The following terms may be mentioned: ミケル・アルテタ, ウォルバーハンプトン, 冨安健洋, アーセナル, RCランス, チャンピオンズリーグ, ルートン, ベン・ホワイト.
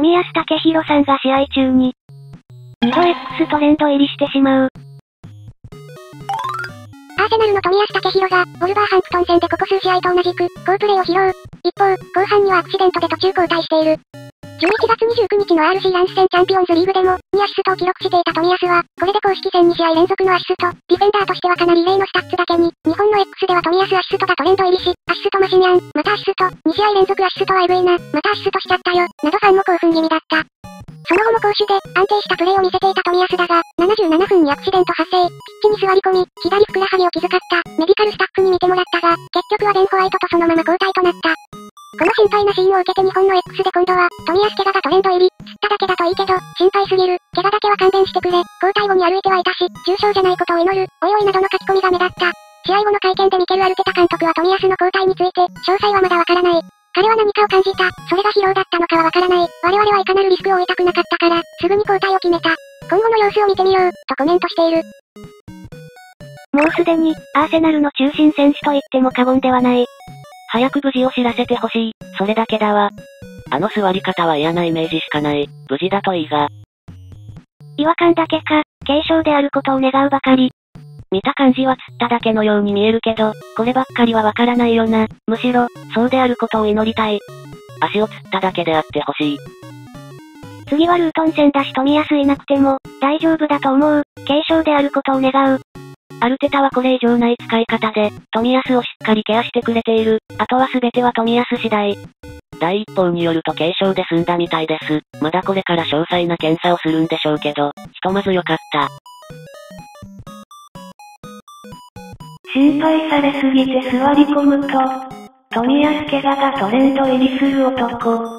冨安健洋さんが試合中に、2度 X トレンド入りしてしまう。アーセナルの冨安健洋が、ウォルバーハンプトン戦でここ数試合と同じく、好プレーを披露。一方、後半にはアクシデントで途中交代している。11月29日の RC ランス戦チャンピオンズリーグでも、2アシストを記録していた冨安は、これで公式戦2試合連続のアシスト、ディフェンダーとしてはかなり異例のスタッツだけに、日本の X では冨安アシストがトレンド入りし、アシストマシニャン、またアシスト、2試合連続アシストはエグいな、またアシストしちゃったよ、などファンも興奮気味だった。その後も攻守で安定したプレーを見せていた冨安だが、77分にアクシデント発生、ピッチに座り込み、左ふくらはぎを気遣った、メディカルスタッフに見てもらったが、結局はベン・ホワイトとそのまま交代となった。この心配なシーンを受けて日本の X で今度は、冨安怪我がトレンド入り、釣っただけだといいけど、心配すぎる、怪我だけは勘弁してくれ、交代後に歩いてはいたし、重傷じゃないことを祈る、おいおいなどの書き込みが目立った。試合後の会見でミケル・アルテタ監督は冨安の交代について、詳細はまだわからない。彼は何かを感じた、それが疲労だったのかはわからない、我々はいかなるリスクを負いたくなかったから、すぐに交代を決めた。今後の様子を見てみよう、とコメントしている。もうすでに、アーセナルの中心選手と言っても過言ではない。早く無事を知らせてほしい、それだけだわ。あの座り方は嫌なイメージしかない、無事だといいが。違和感だけか、軽傷であることを願うばかり。見た感じは釣っただけのように見えるけど、こればっかりはわからないよな、むしろ、そうであることを祈りたい。足を釣っただけであってほしい。次はルートン戦だし冨安いなくても、大丈夫だと思う、軽傷であることを願う。アルテタはこれ以上ない使い方で、冨安をしっかりケアしてくれている。あとは全ては冨安次第。第一報によると軽傷で済んだみたいです。まだこれから詳細な検査をするんでしょうけど、ひとまず良かった。心配されすぎて座り込むと、冨安怪我がトレンド入りする男。